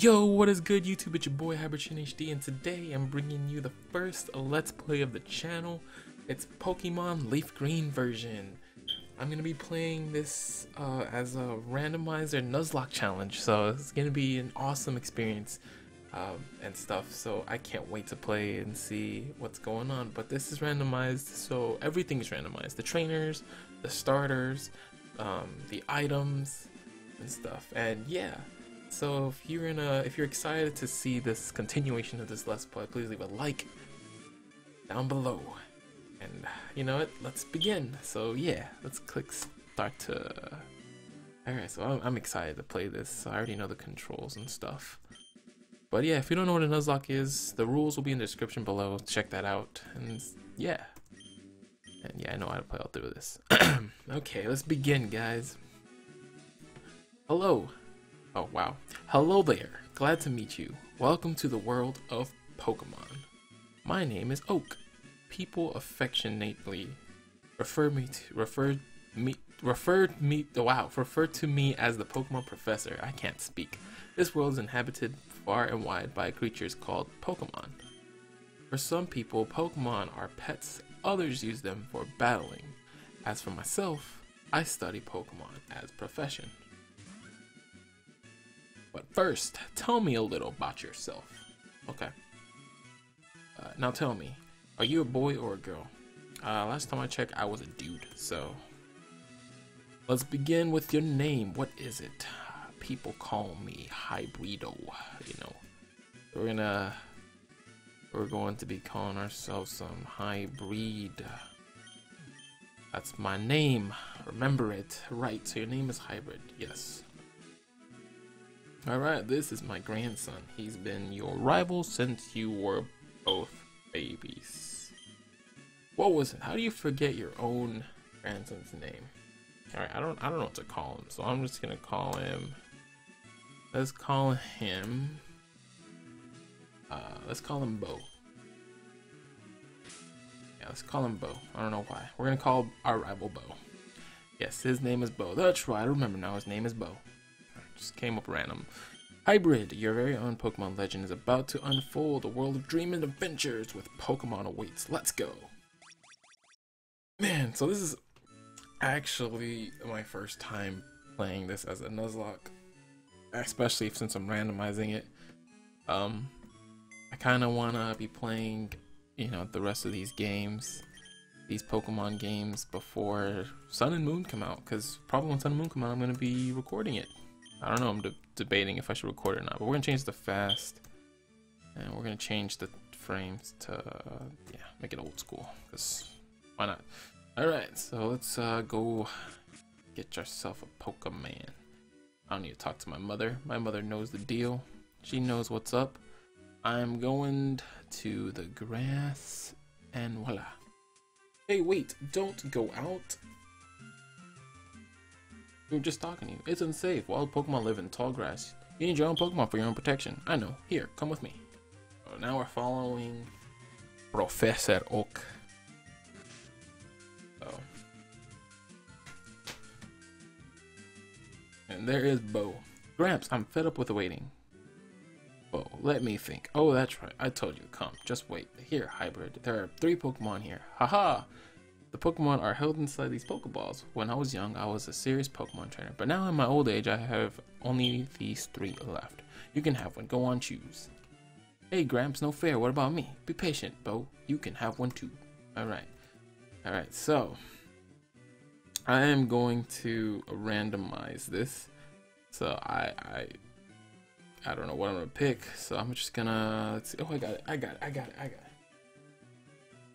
Yo, what is good YouTube? It's your boy HybridXinHD, and today I'm bringing you the first Let's Play of the channel. It's Pokemon Leaf Green version. I'm gonna be playing this as a randomizer Nuzlocke challenge, so it's gonna be an awesome experience and stuff. So I can't wait to play and see what's going on. But this is randomized, so everything's randomized: the trainers, the starters, the items, and stuff. And yeah. So if you're excited to see this continuation of this Let's Play, please leave a like down below. And you know what? Let's begin. So yeah, let's click start to. Alright, so I'm excited to play this. I already know the controls and stuff. But yeah, if you don't know what a Nuzlocke is, the rules will be in the description below. Check that out. And yeah. And yeah, I know how to play all through this. Okay, let's begin, guys. Hello. Oh wow. Hello there. Glad to meet you. Welcome to the world of Pokemon. My name is Oak. People affectionately refer to me as the Pokemon Professor. I can't speak. This world is inhabited far and wide by creatures called Pokemon. For some people, Pokemon are pets. Others use them for battling. As for myself, I study Pokemon as a profession. But first, tell me a little about yourself. Okay. Now tell me, are you a boy or a girl? Last time I checked, I was a dude, so. Let's begin with your name. What is it? People call me Hybrido, you know. We're going to be calling ourselves some Hybrid. That's my name. Remember it. Right, so your name is Hybrid, yes. Alright, this is my grandson. He's been your rival since you were both babies. What was it? How do you forget your own grandson's name? Alright, I don't know what to call him, so I'm just gonna call him. Let's call him Bo. Yeah, let's call him Bo. I don't know why. We're gonna call our rival Bo. Yes, his name is Bo. That's right, I remember now, his name is Bo. Just came up random. Hybrid, your very own Pokemon legend is about to unfold. A world of dream and adventures with Pokemon awaits. Let's go. Man, so this is actually my first time playing this as a Nuzlocke, especially since I'm randomizing it. I kind of want to be playing, you know, the rest of these games, these Pokemon games, before Sun and Moon come out, because probably when Sun and Moon come out, I'm going to be recording it. I don't know, I'm debating if I should record it or not, but we're going to change the fast, and we're going to change the frames to, yeah, make it old school, because why not? Alright, so let's go get yourself a Pokemon. I don't need to talk to my mother. My mother knows the deal. She knows what's up. I'm going to the grass, and voila. Hey, wait, don't go out. We were just talking to you. It's unsafe. Wild Pokemon live in tall grass. You need your own Pokemon for your own protection. I know. Here, come with me. So now we're following Professor Oak. Oh. And there is Bo. Gramps, I'm fed up with waiting. Bo, let me think. Oh, that's right. I told you. Come. Just wait. Here, Hybrid. There are 3 Pokemon here. Haha! The Pokemon are held inside these Pokeballs. When I was young, I was a serious Pokemon trainer, but now in my old age, I have only these 3 left. You can have one. Go on, choose. Hey, Gramps, no fair. What about me? Be patient, Bo. You can have one too. Alright. Alright, so I am going to randomize this. So I don't know what I'm going to pick, so I'm just going to... Let's see. Oh, I got it.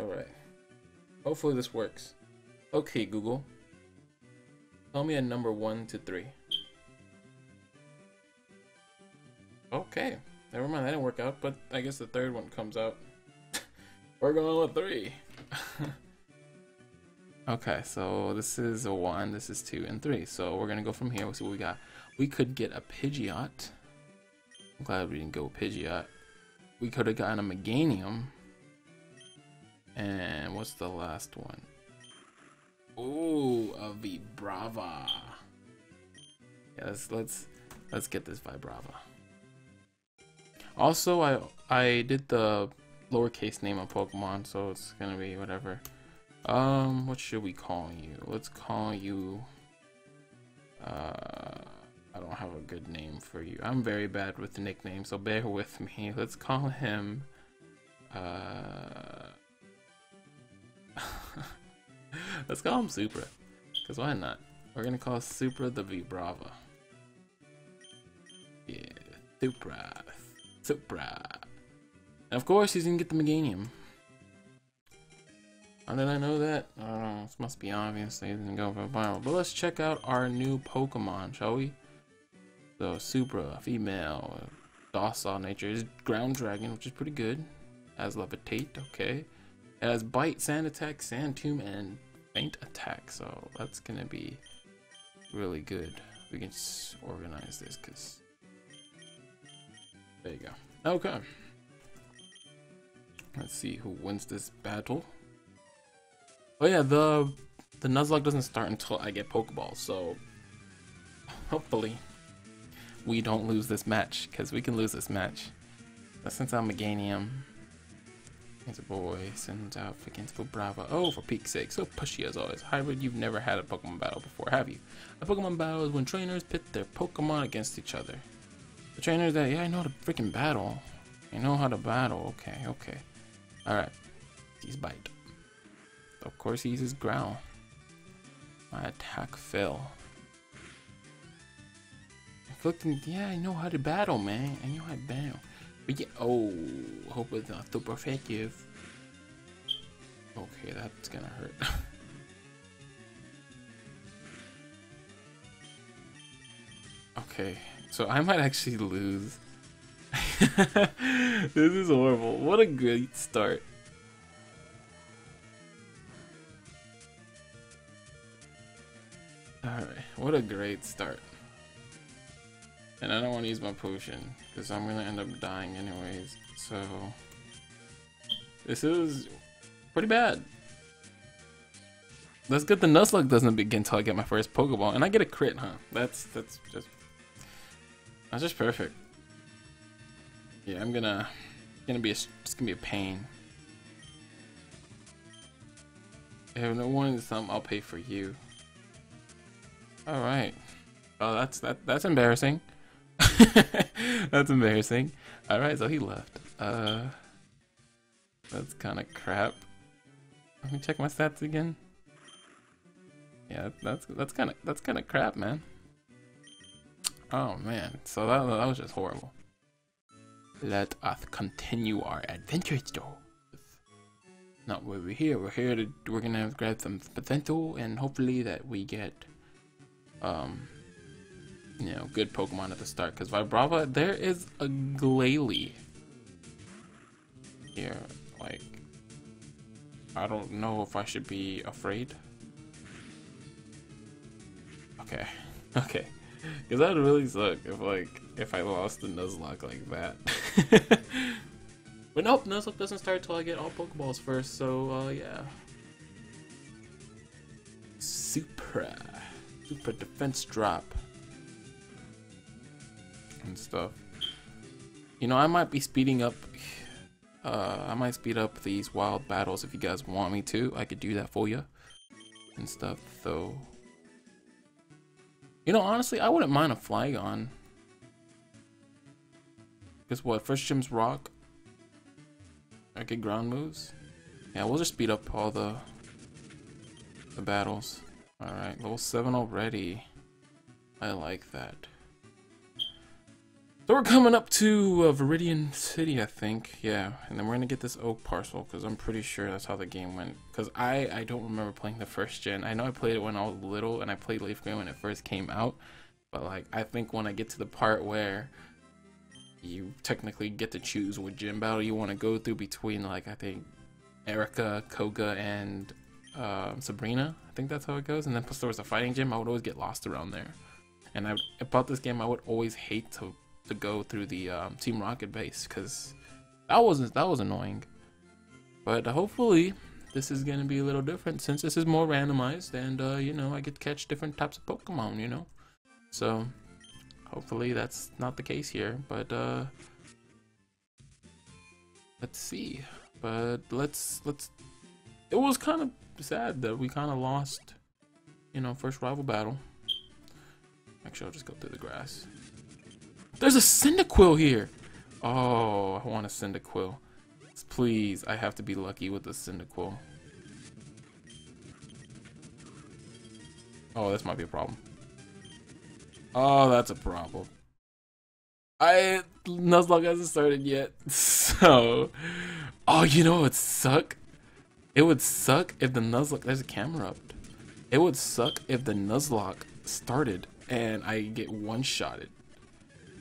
Alright. Hopefully this works. Okay, Google. Tell me a number 1 to 3. Okay. Never mind, that didn't work out, but I guess the third one comes out. We're going with 3. Okay, so this is a 1, this is 2, and 3. So we're gonna go from here. We'll see what we got. We could get a Pidgeot. I'm glad we didn't go Pidgeot. We could have gotten a Meganium. And what's the last one? Ooh, a Vibrava. Yeah, let's get this Vibrava. Also, I did the lowercase name of Pokemon, so it's gonna be whatever. What should we call you? Let's call you, I don't have a good name for you. I'm very bad with nicknames, so bear with me. Let's call him, let's call him Supra, because why not? We're gonna call Supra the Vibrava. Yeah, Supra, Supra. And of course, he's gonna get the Meganium. How did I know that? I don't know, this must be obvious they didn't go for viral. But let's check out our new Pokemon, shall we? So, Supra, female, docile nature, is Ground Dragon, which is pretty good. Has Levitate, okay. It has Bite, Sand Attack, Sand Tomb, and Faint Attack, so that's gonna be really good. We can organize this, because... there you go. Okay. Let's see who wins this battle. Oh yeah, the Nuzlocke doesn't start until I get Pokeballs, so hopefully we don't lose this match, because we can lose this match. But since I'm Meganium, it's a boy, sends out against Vibrava. Oh, for peak's sake, so pushy as always. Hybrid, you've never had a Pokemon battle before, have you? A Pokemon battle is when trainers pit their Pokemon against each other. The trainers that, yeah, I know how to freaking battle. I know how to battle, okay, okay. Alright, he's Bite. Of course he uses Growl. My attack fell. Inflicting, yeah, I know how to battle, man. I know how to battle. But yeah, oh, hope it's not super effective. Okay, that's gonna hurt. Okay, so I might actually lose. This is horrible. What a good start. Alright, what a great start. And I don't want to use my potion, because I'm going to end up dying anyways. So, this is pretty bad. That's good the Nuzlocke doesn't begin until I get my first Pokeball. And I get a crit, huh? That's just perfect. Yeah, I'm it's gonna be a pain. I have no warning this time, I'll pay for you. All right. Oh, that's embarrassing. That's embarrassing. All right, so he left. That's kind of crap. Let me check my stats again. Yeah, that's kind of crap, man. Oh man, so that was just horrible. Let us continue our adventure, though. Not where we're here. We're here to we're gonna grab some potential, and hopefully that we get. You know, good Pokemon at the start, because Vibrava, there is a Glalie here, like, I don't know if I should be afraid. Okay, okay, because that would really suck if, like, if I lost the Nuzlocke like that. But nope, Nuzlocke doesn't start till I get all Pokeballs first, so, yeah. Supra. Super defense drop and stuff. You know, I might be speeding up. I might speed up these wild battles if you guys want me to. I could do that for you and stuff. So, you know, honestly, I wouldn't mind a Flygon. Guess what? First gym's rock. I get ground moves. Yeah, we'll just speed up all the battles. Alright, level 7 already. I like that. So we're coming up to Viridian City, I think. Yeah, and then we're gonna get this oak parcel, because I'm pretty sure that's how the game went. Because I don't remember playing the first gen. I know I played it when I was little, and I played Leaf Green when it first came out. But, like, I think when I get to the part where you technically get to choose what gym battle you want to go through between, like, I think Erica, Koga, and... Sabrina, I think that's how it goes. And then plus there was a fighting gym. I would always get lost around there. And about this game, I would always hate to go through the Team Rocket base, because that was annoying. But hopefully this is gonna be a little different, since this is more randomized, and you know, I get to catch different types of Pokemon, you know. So hopefully that's not the case here. But Let's see. But let's. It was kind of sad that we kind of lost, you know, first rival battle. Actually, I'll just go through the grass. There's a Cyndaquil here. Oh, I want a Cyndaquil. Please, I have to be lucky with a Cyndaquil. Oh, this might be a problem. Oh, that's a problem. Nuzlocke hasn't started yet, so... Oh, you know what would suck? It would suck if the Nuzlocke... There's a camera up. It would suck if the Nuzlocke started and I get one-shotted.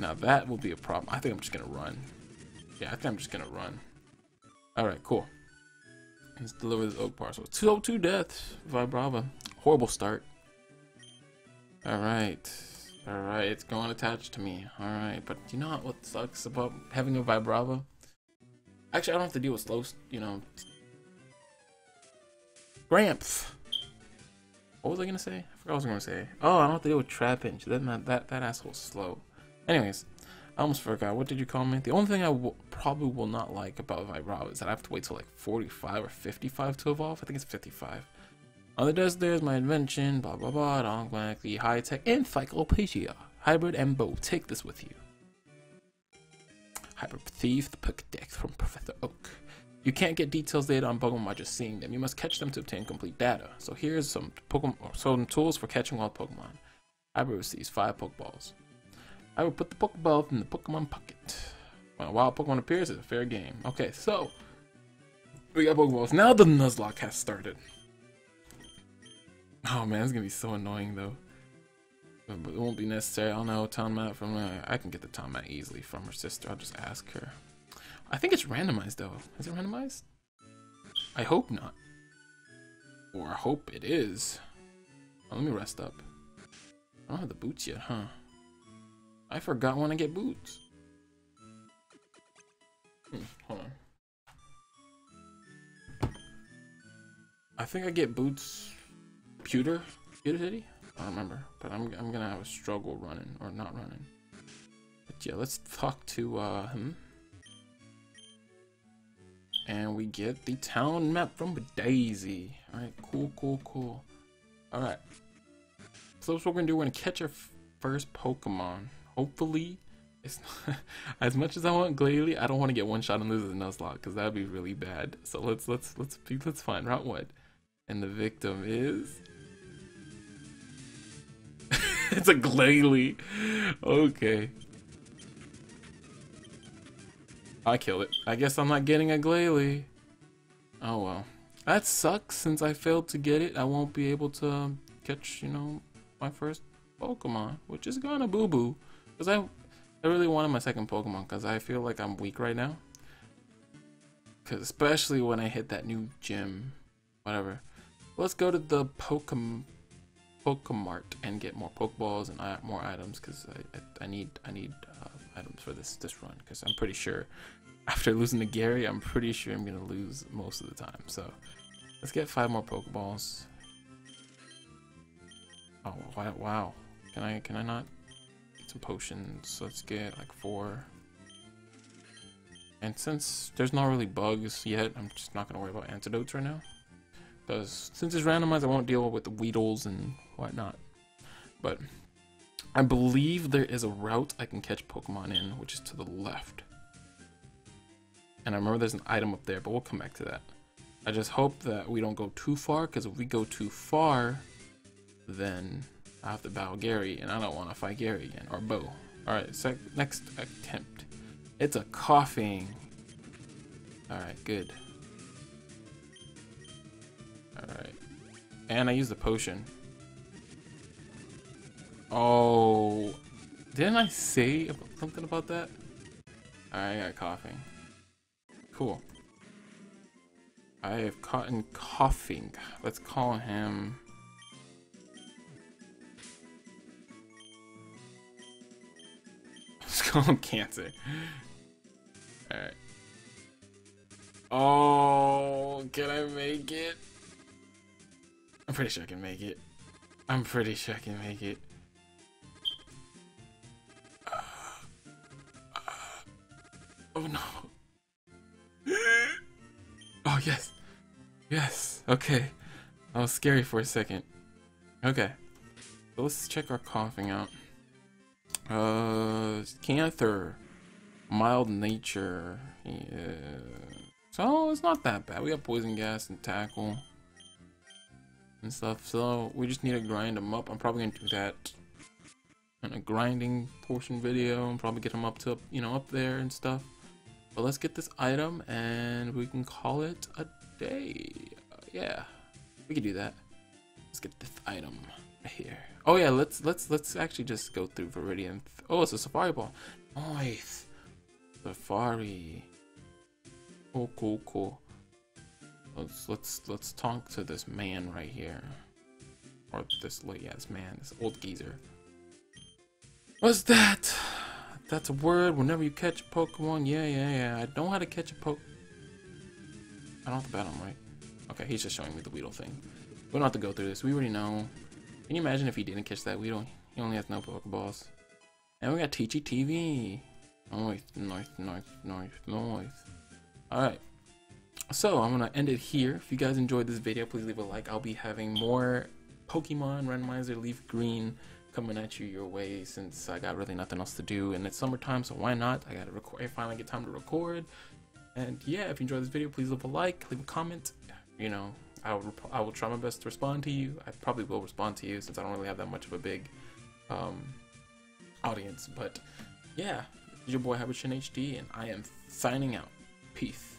Now, that will be a problem. I think I'm just gonna run. Yeah, I think I'm just gonna run. Alright, cool. Let's deliver this oak parcel. 202 deaths. Vibrava. Horrible start. Alright. Alright, it's going attached to me. Alright, but you know what sucks about having a Vibrava? Actually, I don't have to deal with slow, you know... Gramps! What was I gonna say? I forgot what I was gonna say. Oh, I don't have to deal with Trapinch. That asshole's slow. Anyways. I almost forgot. What did you comment? The only thing I probably will not like about Vibrava is that I have to wait till like 45 or 55 to evolve. I think it's 55. On the desk, there's my invention, blah blah blah, Donglankly, high tech, encyclopedia, hybrid and bow. Take this with you. Hybrid thief, the Pokedex from Professor Oak. You can't get details data on Pokemon by just seeing them. You must catch them to obtain complete data. So here's some Pokemon, or some tools for catching wild Pokemon. Hybrid receives 5 Pokeballs. I will put the Pokeball in the Pokemon pocket. When a wild Pokemon appears, it's a fair game. Okay, so we got Pokeballs. Now the Nuzlocke has started. Oh man, it's gonna be so annoying though. But it won't be necessary. I'll know town map from her. I can get the town map easily from her sister. I'll just ask her. I think it's randomized though. Is it randomized? I hope not. Or I hope it is. Oh, let me rest up. I don't have the boots yet, huh? I forgot when I get boots. Hold on. I think I get boots. Pewter City? I don't remember. But I'm gonna have a struggle running or not running. But yeah, let's talk to him. And we get the town map from Daisy. Alright, cool. Alright. So that's what we're gonna do. We're gonna catch our first Pokemon. Hopefully, it's not, as much as I want Glalie, I don't want to get one shot and lose the Nuzlocke because that'd be really bad. So let's find out what. And the victim is it's a Glalie. Okay, I killed it. I guess I'm not getting a Glalie. Oh well, that sucks. Since I failed to get it, I won't be able to catch, you know, my first Pokemon, which is gonna boo-boo. Because I really wanted my second Pokemon because I feel like I'm weak right now. Because especially when I hit that new gym. Whatever. Let's go to the Pokemart and get more Pokeballs and more items because I need items for this run because I'm pretty sure after losing to Gary, I'm pretty sure I'm going to lose most of the time. So let's get 5 more Pokeballs. Oh, wow. Can I not get some potions? Let's get like 4. And since there's not really bugs yet, I'm just not gonna worry about antidotes right now. Because since it's randomized, I won't deal with the Weedles and whatnot. But I believe there is a route I can catch Pokemon in, which is to the left. And I remember there's an item up there, but we'll come back to that. I just hope that we don't go too far, because if we go too far, then I have to battle Gary, and I don't want to fight Gary again, or Bo. Alright, next attempt. It's a Koffing. Alright, good. Alright. And I used the potion. Oh. Didn't I say something about that? Alright, I got Koffing. Cool. I have caught in Koffing. Let's call him... Cancer. Alright. Oh, can I make it? I'm pretty sure I can make it. Oh no. Oh, yes. Yes. Okay. That was scary for a second. Okay. So let's check our Koffing out. Canther. Mild nature. Yeah. So it's not that bad. We got poison gas and tackle and stuff. So we just need to grind them up. I'm probably going to do that in a grinding portion video and probably get them up to, you know, up there and stuff. But let's get this item and we can call it a day. Yeah, we can do that. Let's get this item right here. Oh yeah, let's actually just go through Viridian. Oh, it's a Safari Ball. Nice. Safari. Cool, cool, cool. Let's talk to this man right here, or this this old geezer. What's that? That's a word. Whenever you catch a Pokemon, yeah. I know how to catch a I don't have to battle him, right? Okay, he's just showing me the Weedle thing. We don't have to go through this. We already know. Can you imagine if he didn't catch that Weedle? He only has no Pokeballs. And we got Teachy TV. Noise. Alright. So, I'm going to end it here. If you guys enjoyed this video, please leave a like. I'll be having more Pokemon Randomizer Leaf Green coming at you your way, since I got really nothing else to do, and it's summertime, so why not? I gotta record. I finally get time to record. And yeah, if you enjoyed this video, please leave a like, leave a comment. You know, I will try my best to respond to you. I probably will respond to you, since I don't really have that much of a big audience. But yeah, this is your boy HybridXinHD, and I am signing out. Peace.